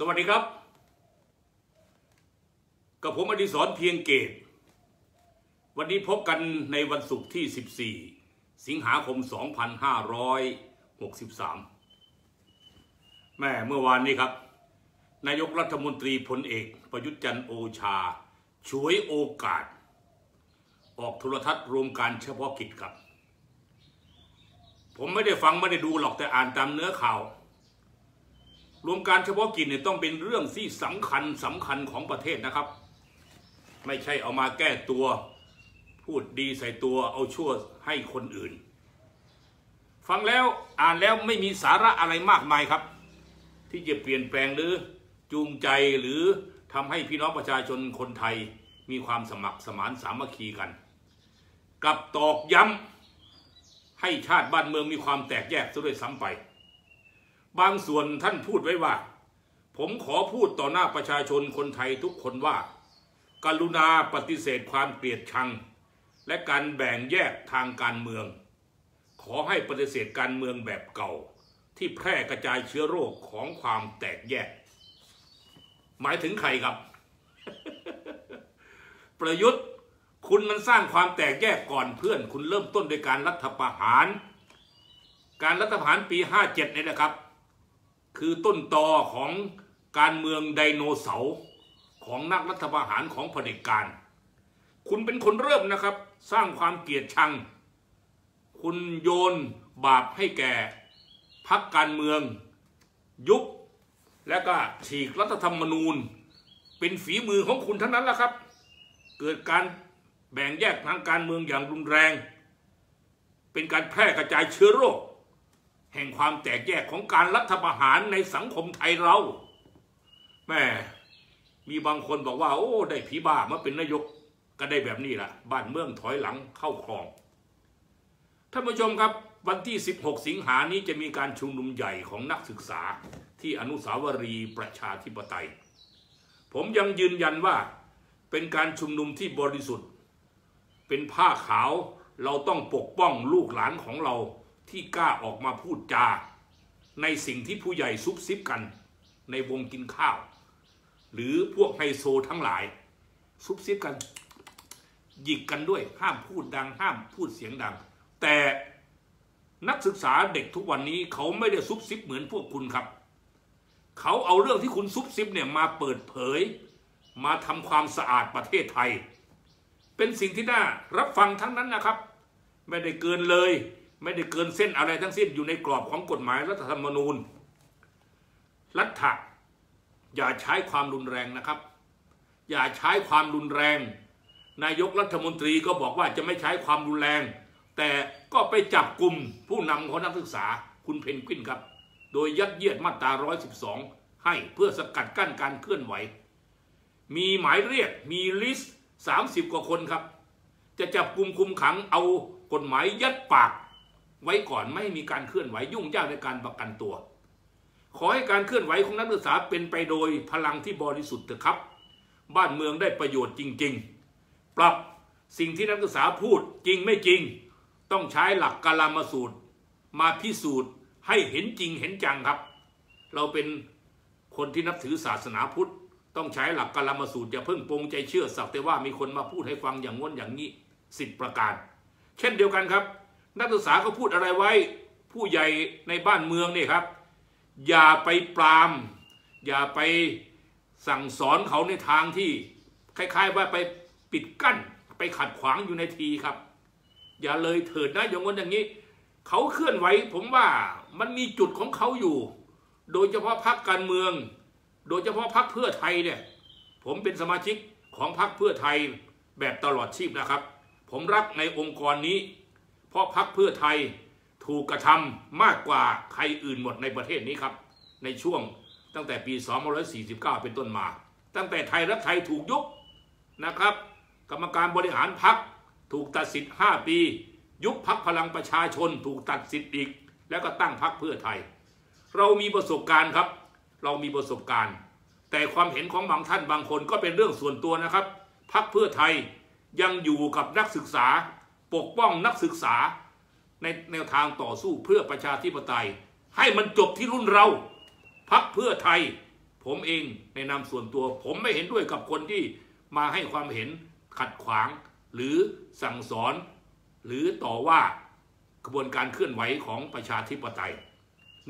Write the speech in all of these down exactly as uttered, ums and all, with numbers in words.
สวัสดีครับกับผมอดิศรเพียงเกตวันนี้พบกันในวันศุกร์ที่สิบสี่สิงหาคมสองพันห้าร้อยหกสิบสามแม่เมื่อวานนี้ครับนายกรัฐมนตรีพลเอกประยุทธ์จันทร์โอชาฉวยโอกาสออกโทรทัศน์รวมการเฉพาะกิจครับผมไม่ได้ฟังไม่ได้ดูหรอกแต่อ่านตามเนื้อข่าวรวมการเฉพาะกิจเนี่ยต้องเป็นเรื่องที่สำคัญสำคัญของประเทศนะครับไม่ใช่เอามาแก้ตัวพูดดีใส่ตัวเอาชั่วให้คนอื่นฟังแล้วอ่านแล้วไม่มีสาระอะไรมากมายครับที่จะเปลี่ยนแปลงหรือจูงใจหรือทำให้พี่น้องประชาชนคนไทยมีความสมัครสมานสามัคคีกันกับตอกย้ำให้ชาติบ้านเมืองมีความแตกแยกซะด้วยซ้ำไปบางส่วนท่านพูดไว้ว่าผมขอพูดต่อหน้าประชาชนคนไทยทุกคนว่ากรุณาปฏิเสธความเกลียดชังและการแบ่งแยกทางการเมืองขอให้ปฏิเสธการเมืองแบบเก่าที่แพร่กระจายเชื้อโรคของความแตกแยกหมายถึงใครครับ ประยุทธ์คุณมันสร้างความแตกแยกก่อนเพื่อนคุณเริ่มต้นโดยการรัฐประหารการรัฐประหารปีห้าเจ็ดนี่นะครับคือต้นตอของการเมืองไดโนเสาร์ของนักรัฐประหารของเผด็จการคุณเป็นคนเริ่มนะครับสร้างความเกลียดชังคุณโยนบาปให้แก่พรรคการเมืองยุบและก็ฉีกรัฐธรรมนูญเป็นฝีมือของคุณทั้งนั้นแหละครับเกิดการแบ่งแยกทางการเมืองอย่างรุนแรงเป็นการแพร่กระจายเชื้อโรคแห่งความแตกแยกของการรัฐประหารในสังคมไทยเราแม่มีบางคนบอกว่าโอ้ได้ผีบ้ามาเป็นนายกก็ได้แบบนี้ล่ะบ้านเมืองถอยหลังเข้าคลองท่านผู้ชมครับวันที่สิบหกสิงหานี้จะมีการชุมนุมใหญ่ของนักศึกษาที่อนุสาวรีย์ประชาธิปไตยผมยังยืนยันว่าเป็นการชุมนุมที่บริสุทธิ์เป็นผ้าขาวเราต้องปกป้องลูกหลานของเราที่กล้าออกมาพูดจาในสิ่งที่ผู้ใหญ่ซุบซิบกันในวงกินข้าวหรือพวกไฮโซทั้งหลายซุบซิบกันหยิกกันด้วยห้ามพูดดังห้ามพูดเสียงดังแต่นักศึกษาเด็กทุกวันนี้เขาไม่ได้ซุบซิบเหมือนพวกคุณครับเขาเอาเรื่องที่คุณซุบซิบเนี่ยมาเปิดเผยมาทำความสะอาดประเทศไทยเป็นสิ่งที่น่ารับฟังทั้งนั้นนะครับไม่ได้เกินเลยไม่ได้เกินเส้นอะไรทั้งสิ้นอยู่ในกรอบของกฎหมายรัฐธรรมนูญรัฐะอย่าใช้ความรุนแรงนะครับอย่าใช้ความรุนแรงนายกรัฐมนตรีก็บอกว่าจะไม่ใช้ความรุนแรงแต่ก็ไปจับกลุ่มผู้นำของนักศึกษาคุณเพนกวินครับโดยยัดเยียดมาตราหนึ่งร้อยสิบสองให้เพื่อสกัดกั้นการเคลื่อนไหวมีหมายเรียกมีลิสต์สามสิบกว่าคนครับจะจับกลุ่มคุมขังเอากฎหมายยัดปากไว้ก่อนไม่มีการเคลื่อนไหวยุ่งยากในการประกันตัวขอให้การเคลื่อนไหวของนักศึกษาเป็นไปโดยพลังที่บริสุทธิ์เถอะครับบ้านเมืองได้ประโยชน์จริงๆปรับสิ่งที่นักศึกษาพูดจริงไม่จริงต้องใช้หลักกาลามสูตรมาพิสูจน์ให้เห็นจริงเห็นจังครับเราเป็นคนที่นับถือศาสนาพุทธต้องใช้หลักกาลามสูตรอย่าเพิ่งปรงใจเชื่อสักแต่ว่ามีคนมาพูดให้ฟังอย่างง้นอย่างนี้สิบประการเช่นเดียวกันครับนักศึกษาก็พูดอะไรไว้ผู้ใหญ่ในบ้านเมืองเนี่ยครับอย่าไปปรามอย่าไปสั่งสอนเขาในทางที่คล้ายๆว่าไปปิดกั้นไปขัดขวางอยู่ในทีครับอย่าเลยเถิดนะอย่างนั้นอย่างนี้เขาเคลื่อนไหวผมว่ามันมีจุดของเขาอยู่โดยเฉพาะพรรคการเมืองโดยเฉพาะพรรคเพื่อไทยเนี่ยผมเป็นสมาชิกของพรรคเพื่อไทยแบบตลอดชีพนะครับผมรักในองค์กรนี้เพราะพรรคเพื่อไทยถูกกระทำมากกว่าใครอื่นหมดในประเทศนี้ครับในช่วงตั้งแต่ปีสองพันห้าร้อยสี่สิบเก้าเป็นต้นมาตั้งแต่ไทยรักไทยถูกยุบนะครับกรรมการบริหารพรรคถูกตัดสิทธิ์ห้าปียุบพรรคพลังประชาชนถูกตัดสิทธิ์อีกแล้วก็ตั้งพรรคเพื่อไทยเรามีประสบการณ์ครับเรามีประสบการณ์แต่ความเห็นของบางท่านบางคนก็เป็นเรื่องส่วนตัวนะครับพรรคเพื่อไทยยังอยู่กับนักศึกษาปกป้องนักศึกษาในแนวทางต่อสู้เพื่อประชาธิปไตยให้มันจบที่รุ่นเราพรรคเพื่อไทยผ ผมเองในนามส่วนตัวผมไม่เห็นด้วยกับคนที่มาให้ความเห็นขัดขวางหรือสั่งสอนหรือต่อว่ากระบวนการเคลื่อนไหวของประชาธิปไตย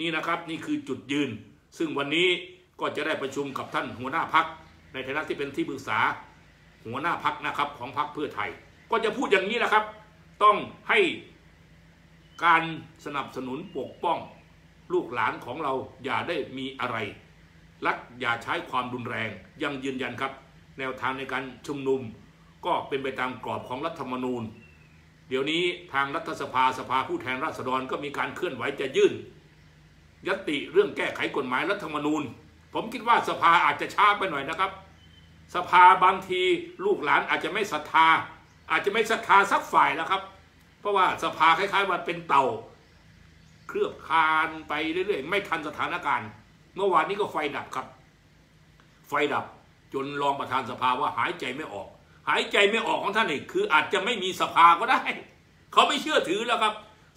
นี่นะครับนี่คือจุดยืนซึ่งวันนี้ก็จะได้ประชุมกับท่านหัวหน้าพรรคในฐานะที่เป็นที่ปรึกษาหัวหน้าพรรคนะครับของพรรคเพื่อไทยก็จะพูดอย่างนี้นะครับต้องให้การสนับสนุนปกป้องลูกหลานของเราอย่าได้มีอะไรรักอย่าใช้ความรุนแรงยังยืนยันครับแนวทางในการชุมนุมก็เป็นไปตามกรอบของรัฐธรรมนูญเดี๋ยวนี้ทางรัฐสภาสภาผู้แทนราษฎรก็มีการเคลื่อนไหวจะยื่นญัตติเรื่องแก้ไขกฎหมายรัฐธรรมนูญผมคิดว่าสภาอาจจะช้าไปหน่อยนะครับสภาบางทีลูกหลานอาจจะไม่ศรัทธาอาจจะไม่ศรัทธาสักฝ่ายแล้วครับเพราะว่าสภาคล้ายๆว่าเป็นเต่าเคลือบคานไปเรื่อยๆไม่ทันสถานการณ์เมื่อวานนี้ก็ไฟดับครับไฟดับจนรองประธานสภาว่าหายใจไม่ออกหายใจไม่ออกของท่านนี่คืออาจจะไม่มีสภาก็ได้เขาไม่เชื่อถือแล้วครับ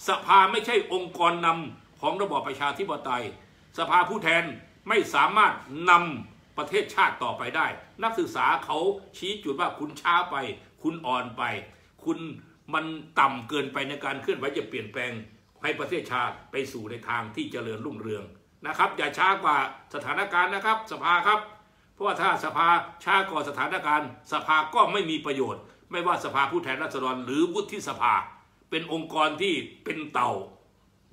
สภาไม่ใช่องค์กรนำของระบอบประชาธิปไตยสภาผู้แทนไม่สามารถนำประเทศชาติต่อไปได้นักศึกษาเขาชี้จุดว่าคุณช้าไปคุณอ่อนไปคุณมันต่ำเกินไปในการเคลื่อนไหวจะเปลี่ยนแปลงให้ประเทศชาติไปสู่ในทางที่เจริญรุ่งเรืองนะครับอย่าช้ากว่าสถานการณ์นะครับสภาครับเพราะว่าถ้าสภาช้ากว่าสถานการณ์สภาก็ไม่มีประโยชน์ไม่ว่าสภาผู้แทนราษฎรหรือวุฒิสภาเป็นองค์กรที่เป็นเต่า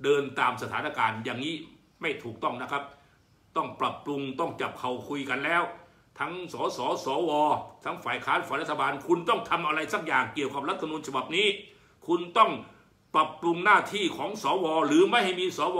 เดินตามสถานการณ์อย่างนี้ไม่ถูกต้องนะครับต้องปรับปรุงต้องจับเข่าคุยกันแล้วทั้งสสสวทั้งฝ่ายค้านฝ่ายรัฐบาลคุณต้องทำอะไรสักอย่างเกี่ยวกับรัฐธรรมนูญฉบับนี้คุณต้องปรับปรุงหน้าที่ของสวหรือไม่ให้มีสว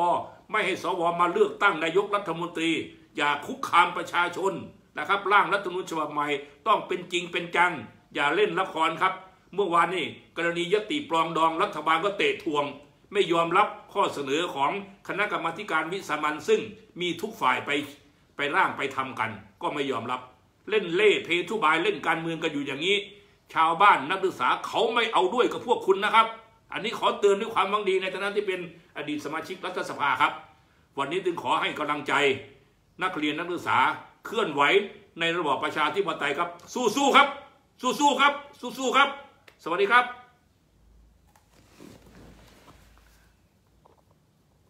ไม่ให้สวมาเลือกตั้งนายกรัฐมนตรีอย่าคุกคามประชาชนนะครับร่างรัฐธรรมนูญฉบับใหม่ต้องเป็นจริงเป็นจังอย่าเล่นละครครับเมื่อวานนี้กรณียติปลองดองรัฐบาลก็เตะทวงไม่ยอมรับข้อเสนอของคณะกรรมาการวิสามัญซึ่งมีทุกฝ่ายไปไปร่างไปทำกันก็ไม่ยอมรับเล่นเล่เพทุบายเล่นการเมืองกันอยู่อย่างนี้ชาวบ้านนักศึกษาเขาไม่เอาด้วยกับพวกคุณนะครับอันนี้ขอเตือนด้วยความหวังดีในฐานะที่เป็นอดีตสมาชิกรัฐสภาครับวันนี้จึงขอให้กำลังใจนักเรียนนักศึกษาเคลื่อนไหวในระบอบประชาธิปไตยครับสู้ๆครับสู้ๆครับสู้ๆครับสวัสดีครับ